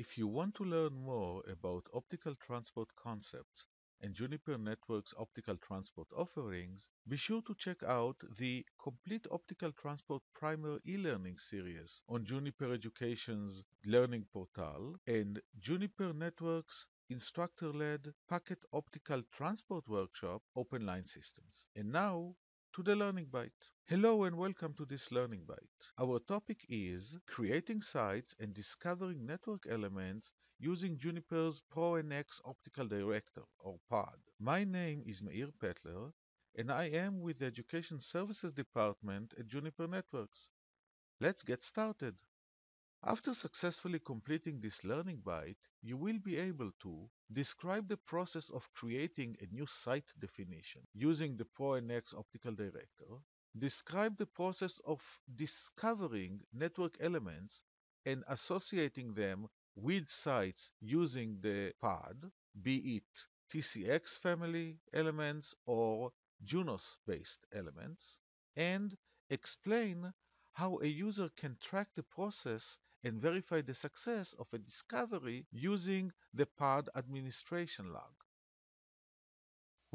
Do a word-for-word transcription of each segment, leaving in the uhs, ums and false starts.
If you want to learn more about optical transport concepts and Juniper Networks' optical transport offerings, be sure to check out the Complete Optical Transport Primer e-learning series on Juniper Education's Learning Portal and Juniper Networks' instructor-led Packet Optical Transport Workshop Open Line Systems. And now, to the Learning Bite. Hello and welcome to this Learning Bite. Our topic is creating sites and discovering network elements using Juniper's ProNX Optical Director, or P O D. My name is Meir Petler, and I am with the Education Services Department at Juniper Networks. Let's get started. After successfully completing this Learning Bite, you will be able to describe the process of creating a new site definition using the ProNX Optical Director, describe the process of discovering network elements and associating them with sites using the P A D, be it T C X family elements or Junos-based elements, and explain how a user can track the process and verify the success of a discovery using the P A D administration log.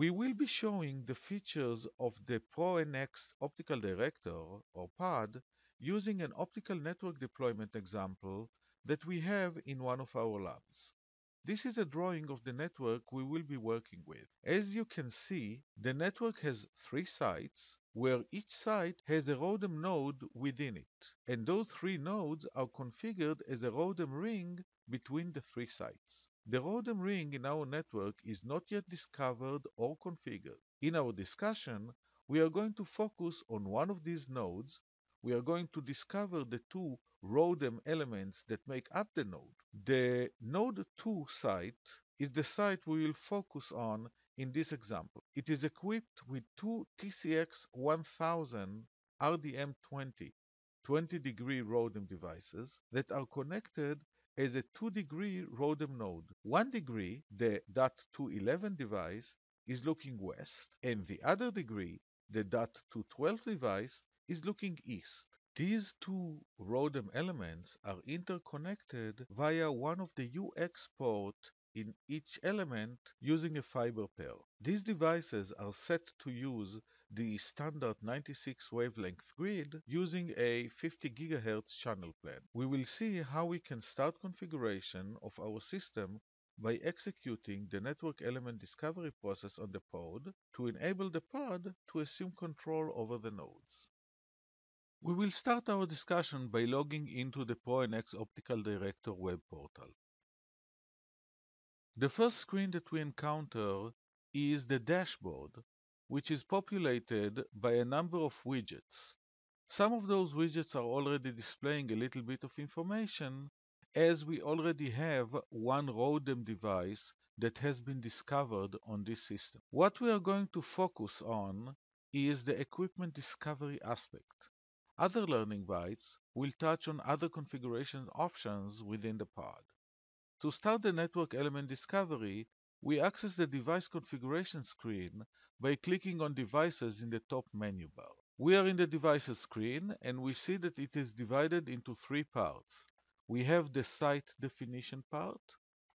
We will be showing the features of the ProNX Optical Director, or P A D, using an optical network deployment example that we have in one of our labs. This is a drawing of the network we will be working with. As you can see, the network has three sites, where each site has a ROADM node within it, and those three nodes are configured as a ROADM ring between the three sites. The ROADM ring in our network is not yet discovered or configured. In our discussion, we are going to focus on one of these nodes. We are going to discover the two ROADM elements that make up the node. The node two site is the site we will focus on in this example. It is equipped with two T C X one thousand R D M twenty twenty degree ROADM devices that are connected as a two degree ROADM node. one degree, the dot two eleven device, is looking west, and the other degree, the dot two twelve device, is looking east. These two ROADM elements are interconnected via one of the U X port in each element using a fiber pair. These devices are set to use the standard ninety-six wavelength grid using a fifty gigahertz channel plan. We will see how we can start configuration of our system by executing the network element discovery process on the P O D to enable the P O D to assume control over the nodes. We will start our discussion by logging into the ProNX Optical Director web portal. The first screen that we encounter is the dashboard, which is populated by a number of widgets. Some of those widgets are already displaying a little bit of information, as we already have one ROADM device that has been discovered on this system. What we are going to focus on is the equipment discovery aspect. Other Learning Bites will touch on other configuration options within the P O D. To start the network element discovery, we access the device configuration screen by clicking on devices in the top menu bar. We are in the devices screen and we see that it is divided into three parts. We have the site definition part,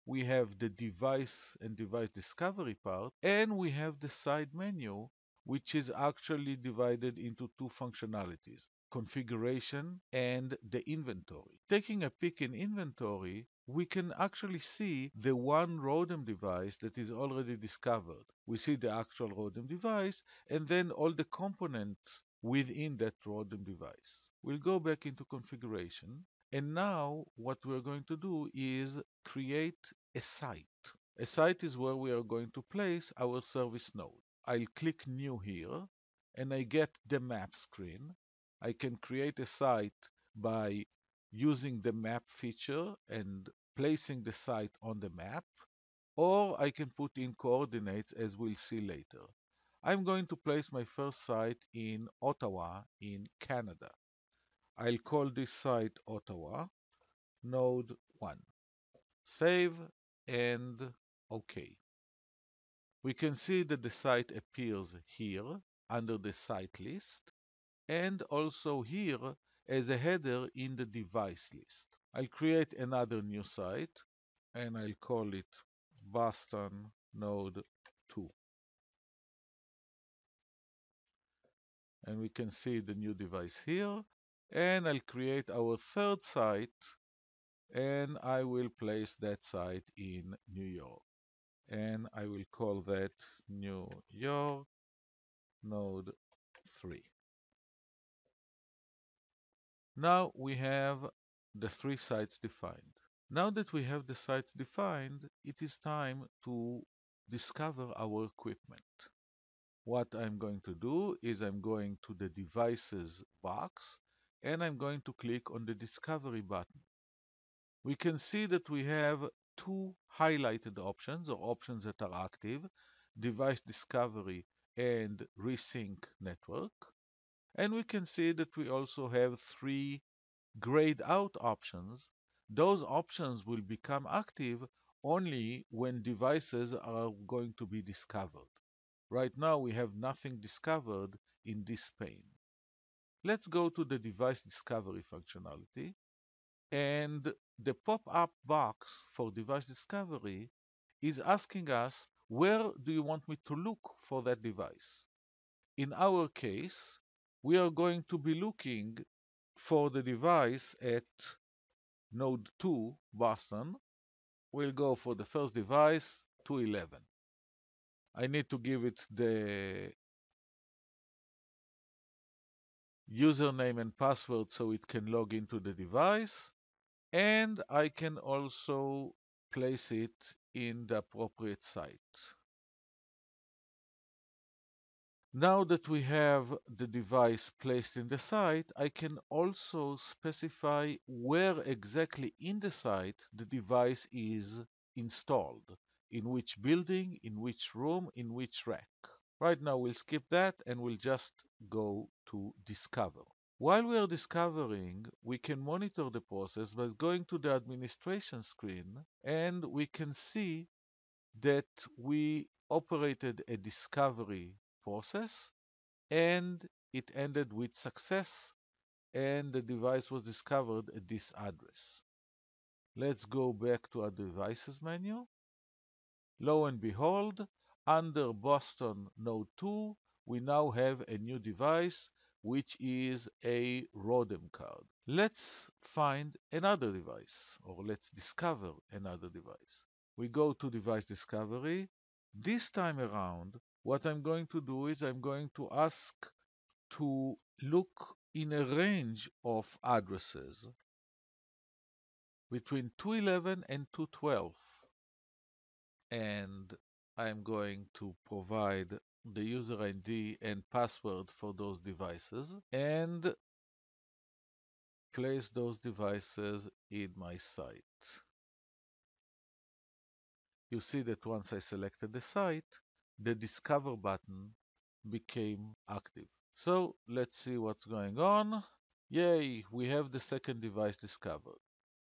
we have the device and device discovery part, and we have the side menu, which is actually divided into two functionalities: configuration and the inventory. Taking a peek in inventory, we can actually see the one ROADM device that is already discovered. We see the actual ROADM device and then all the components within that ROADM device. We'll go back into configuration, and now what we're going to do is create a site. A site is where we are going to place our service node. I'll click New here, and I get the map screen. I can create a site by using the map feature and placing the site on the map, or I can put in coordinates, as we'll see later. I'm going to place my first site in Ottawa in Canada. I'll call this site Ottawa, node one. Save and OK. We can see that the site appears here under the site list, and also here as a header in the device list. I'll create another new site and I'll call it Boston Node two. And we can see the new device here. And I'll create our third site and I will place that site in New York. And I will call that New York Node three. Now we have the three sites defined. Now that we have the sites defined, it is time to discover our equipment. What I'm going to do is I'm going to the devices box and I'm going to click on the discovery button. We can see that we have two highlighted options, or options that are active, device discovery and resync network. And we can see that we also have three grayed out options. Those options will become active only when devices are going to be discovered. Right now, we have nothing discovered in this pane. Let's go to the device discovery functionality, and the pop-up box for device discovery is asking us, where do you want me to look for that device? In our case, we are going to be looking for the device at node two, Boston. We'll go for the first device, two eleven. I need to give it the username and password so it can log into the device, and I can also place it in the appropriate site. Now that we have the device placed in the site, I can also specify where exactly in the site the device is installed. In which building, in which room, in which rack. Right now we'll skip that and we'll just go to discover. While we are discovering, we can monitor the process by going to the administration screen, and we can see that we operated a discovery process and it ended with success and the device was discovered at this address. Let's go back to our devices menu. Lo and behold, under Boston Node two, we now have a new device, which is a ROADM card. Let's find another device, or let's discover another device. We go to device discovery. This time around, what I'm going to do is I'm going to ask to look in a range of addresses between two eleven and two twelve. And I'm going to provide the user I D and password for those devices and place those devices in my site. You see that once I selected the site, the discover button became active. So let's see what's going on. Yay, we have the second device discovered.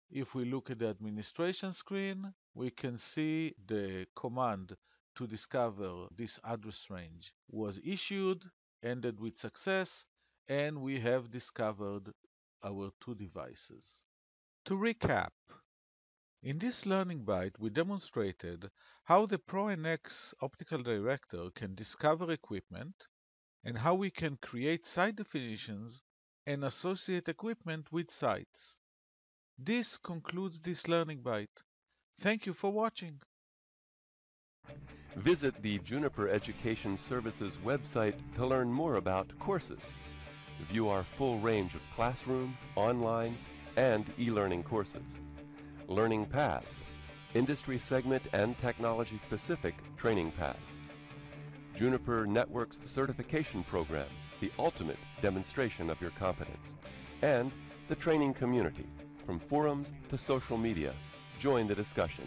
If we look at the administration screen, we can see the command to discover this address range was issued, ended with success, and we have discovered our two devices. To recap, in this learning bite, we demonstrated how the ProNX Optical Director can discover equipment and how we can create site definitions and associate equipment with sites. This concludes this learning bite. Thank you for watching. Visit the Juniper Education Services website to learn more about courses. View our full range of classroom, online, and e-learning courses. Learning paths, industry segment and technology-specific training paths. Juniper Networks Certification Program, the ultimate demonstration of your competence. And the training community, from forums to social media. Join the discussion.